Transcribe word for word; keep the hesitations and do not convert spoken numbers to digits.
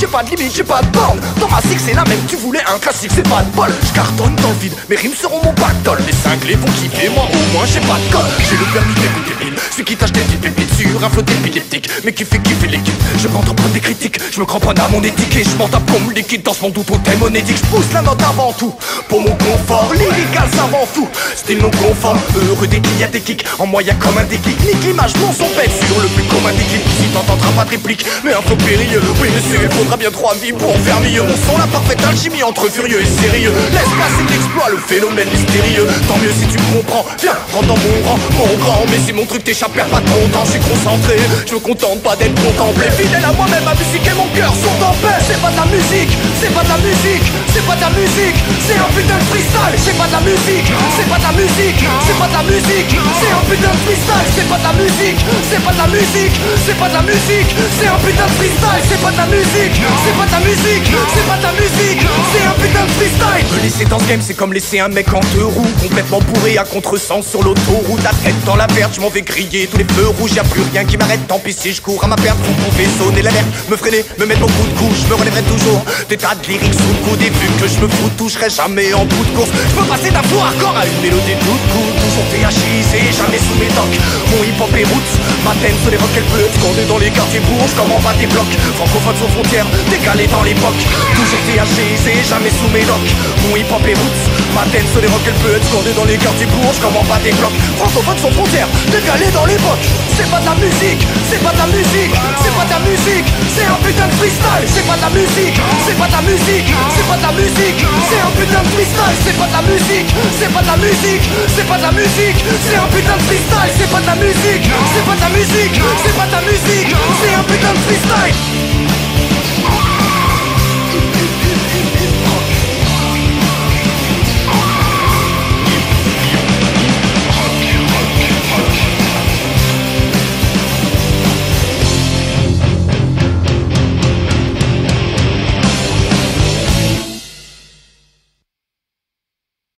J'ai pas de limite, j'ai pas de borne. Dans ma six c'est la même, tu voulais un classique, c'est pas de bol. J'cartonne dans le vide, mes rimes seront mon pactole. Les cinglés vont kiffer, moi au moins j'ai pas de colle. J'ai le permis d'écouter mille, celui qui tâche des petites pépites sur un flot d'épileptique, mais qui fait kiffer l'équipe. Je rentre pas des critiques, je me cramponne à mon éthique et je m'en tape comme liquide dans ce monde où tout est monétique. J'pousse la note avant tout, pour mon confort, l'illégal ça rend fou. Style non conforme, heureux dès qu'il y a des kicks, en moi y'a comme un déclic. Nique l'image, mon son pète sur le plus commun des clips. Si t'entendras pas de réplique, mais un peu périlleux. Oui monsieur, il faudra bien trois vies pour faire mieux. Mon son, la parfaite alchimie entre furieux et sérieux. Laisse passer l'exploit, le phénomène mystérieux. Tant mieux si tu comprends, viens, rentre dans mon rang, mon grand. Mais si mon truc t'échappe, perds pas ton temps, j'suis concentré. Je me contente pas d'être contemplé, fidèle à moi-même, ma musique et mon cœur sont en paix. C'est pas de la musique, c'est pas de la musique, c'est pas de la musique, c'est un putain de freestyle. C'est pas de la musique, c'est pas de la musique, c'est pas de la musique, c'est un putain de freestyle. C'est pas de la musique, c'est pas de la musique, c'est pas de la musique, c'est un putain de freestyle. C'est pas de la musique, c'est pas de la musique, c'est pas de la musique, c'est un putain de freestyle. Me laisser dans ce game, c'est comme laisser un mec en deux roues, complètement bourré à contresens sur l'autoroute. La tête dans la verte, je m'en vais griller tous les feux rouges. Y'a plus rien qui m'arrête, tant pis si je cours à ma perte. Vous pouvez sonner l'alerte, me freiner, me mettre beaucoup de coups. Je me relèverai toujours des tas de lyrics sous le coup. Des vues que je me fous, toucherai jamais en bout de course. Je peux passer d'un flow hardcore à une mélodie tout de coup. Toujours T H I C, jamais sous mes tocs. Mon hip hop et roots, ma tête se les rock elle pleut. Qu'on est dans les quartiers bourges, comment va des blocs. Francophone sans frontières, décalé dans l'époque. Toujours T H I C, jamais sous mes tocs. Mon hip hop et roots, ma tête se les rock elle pleut. Qu'on est dans les quartiers bourges, comment va des blocs. Francophone sans frontières, décalé dans l'époque. C'est pas de la musique, c'est pas de la musique, c'est pas de la musique, c'est un putain de freestyle. C'est pas de la musique, c'est pas de la musique, c'est pas de la musique, c'est un putain de freestyle. C'est pas de la musique, c'est pas de la musique, c'est pas de la musique, c'est un putain de freestyle. C'est pas de la musique, c'est pas de la musique, c'est pas de la musique, c'est un putain de freestyle.